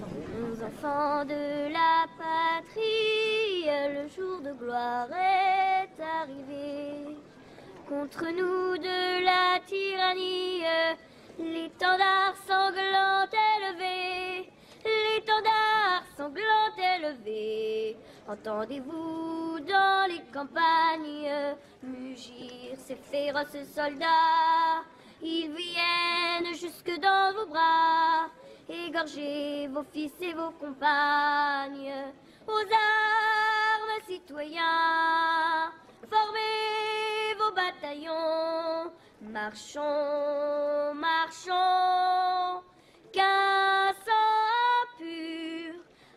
Aux enfants de la patrie, le jour de gloire est arrivé. Contre nous de la tyrannie, l'étendard sanglant élevé, l'étendard sanglant élevé. Entendez-vous dans les campagnes mugir ces féroces soldats? Ils viennent jusque dans vos bras, égorgez vos fils et vos compagnes. Aux armes, citoyens, formez vos bataillons. Marchons, marchons, qu'un sang pur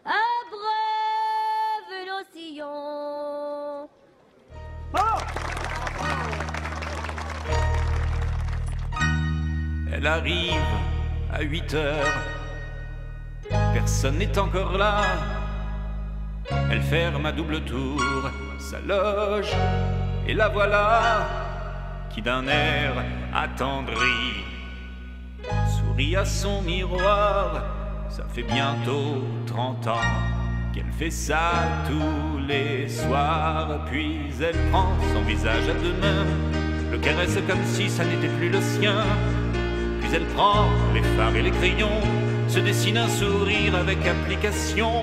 abreuve nos sillons. Elle arrive à 8 heures. Personne n'est encore là, elle ferme à double tour sa loge, et la voilà qui d'un air attendri sourit à son miroir. Ça fait bientôt 30 ans qu'elle fait ça tous les soirs, puis elle prend son visage à 2 mains, le caresse comme si ça n'était plus le sien, puis elle prend les fards et les crayons, se dessine un sourire avec application.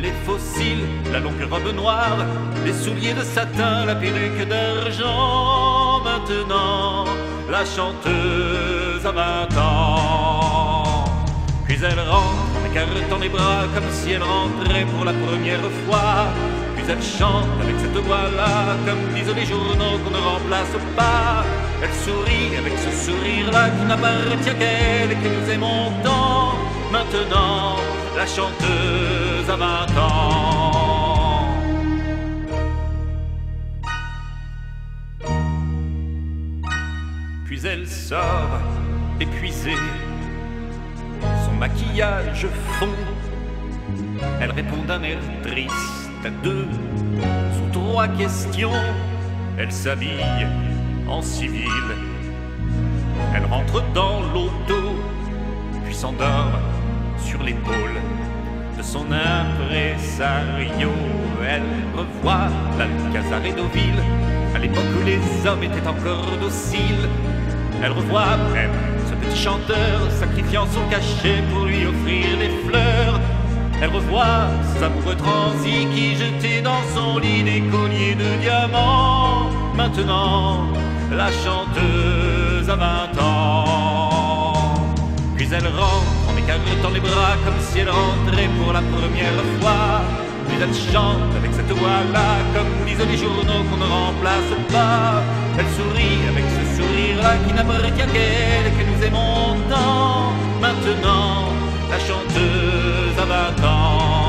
Les faux cils, la longue robe noire, les souliers de satin, la perruque d'argent. Maintenant, la chanteuse a 20 ans. Puis elle rentre en écartant les bras comme si elle rentrait pour la première fois. Puis elle chante avec cette voix-là, comme disent les journaux qu'on ne remplace pas. Elle sourit avec ce sourire-là qui n'appartient qu'elle et que nous aimons tant. Maintenant, la chanteuse a 20 ans. Puis elle sort, épuisée, son maquillage fond. Elle répond d'un air triste à 2 ou 3 questions. Elle s'habille en civil, elle rentre dans l'auto, puis s'endort sur l'épaule de son impresario. Elle revoit l'Alcazar et Deauville, à l'époque où les hommes étaient encore dociles. Elle revoit même ce petit chanteur sacrifiant son cachet pour lui offrir des fleurs. Elle revoit ses amoureux transis qui jetaient dans son lit des colliers de diamants. Maintenant, la chanteuse a 20 ans. Puis elle rentre en écartant les bras comme si elle rentrait pour la première fois. Puis elle chante avec cette voix-là comme disent les journaux qu'on ne remplace pas. Elle sourit avec ce sourire-là qui n'appartient qu'elle et que nous aimons tant. Maintenant, la chanteuse a 20 ans.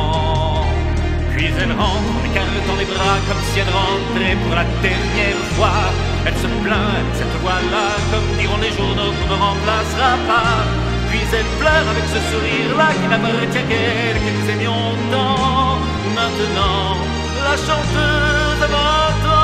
Puis elle rentre en écartant les bras comme si elle rentrait pour la dernière fois. Elle se plaint avec cette voix-là, comme diront les journaux qu'on ne remplacera pas. Puis elle pleure avec ce sourire-là qui n'appartient qu'elle, que nous aimions tant. Maintenant, la chanteuse a 20 ans.